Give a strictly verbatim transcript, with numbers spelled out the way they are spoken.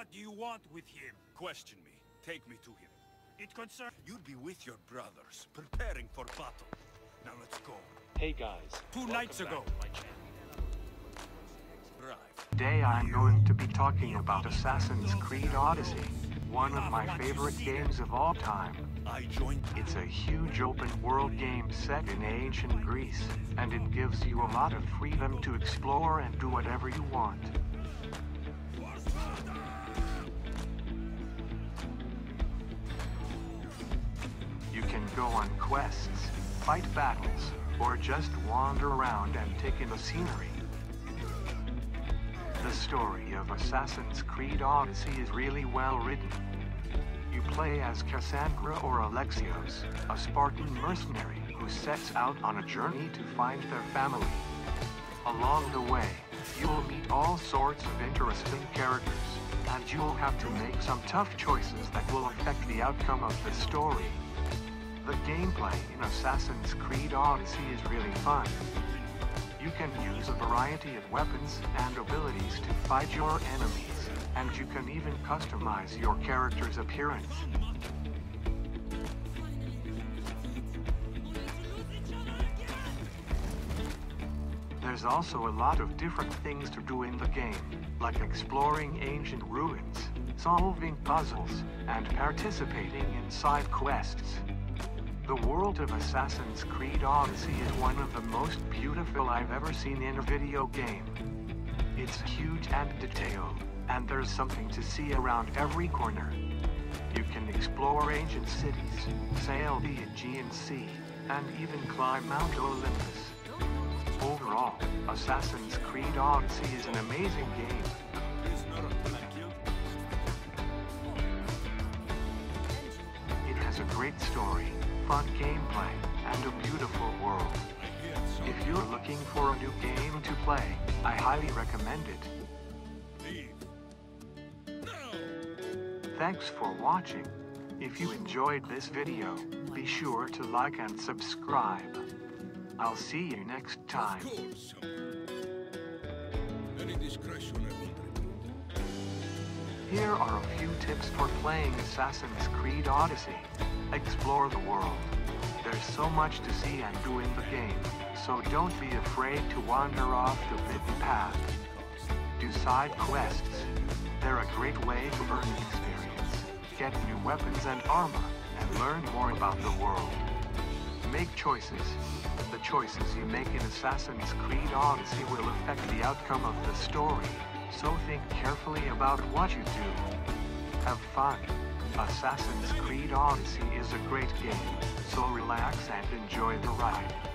What do you want with him? Question me. Take me to him. It concerns... You'd be with your brothers, preparing for battle. Now let's go. Hey guys. Two nights ago. My Today I'm going to be talking about Assassin's Creed Odyssey, one of my favorite games of all time. It's a huge open-world game set in ancient Greece, and it gives you a lot of freedom to explore and do whatever you want. You can go on quests, fight battles, or just wander around and take in the scenery. The story of Assassin's Creed Odyssey is really well written. You play as Kassandra or Alexios, a Spartan mercenary who sets out on a journey to find their family. Along the way, you'll meet all sorts of interesting characters, and you'll have to make some tough choices that will affect the outcome of the story. The gameplay in Assassin's Creed Odyssey is really fun. You can use a variety of weapons and abilities to fight your enemies, and you can even customize your character's appearance. There's also a lot of different things to do in the game, like exploring ancient ruins, solving puzzles, and participating in side quests. The world of Assassin's Creed Odyssey is one of the most beautiful I've ever seen in a video game. It's huge and detailed, and there's something to see around every corner. You can explore ancient cities, sail the Aegean Sea, and even climb Mount Olympus. Overall, Assassin's Creed Odyssey is an amazing game. It has a great story, fun gameplay, and a beautiful world. If you're looking for a new game to play, I highly recommend it. Thanks for watching. If you enjoyed this video, be sure to like and subscribe. I'll see you next time. Of course. Any discretion at all. Here are a few tips for playing Assassin's Creed Odyssey. Explore the world. There's so much to see and do in the game, so don't be afraid to wander off the beaten path. Do side quests. They're a great way to earn experience, get new weapons and armor, and learn more about the world. Make choices. The choices you make in Assassin's Creed Odyssey will affect the outcome of the story, so think carefully about what you do. Have fun. Assassin's Creed Odyssey is a great game, so relax and enjoy the ride.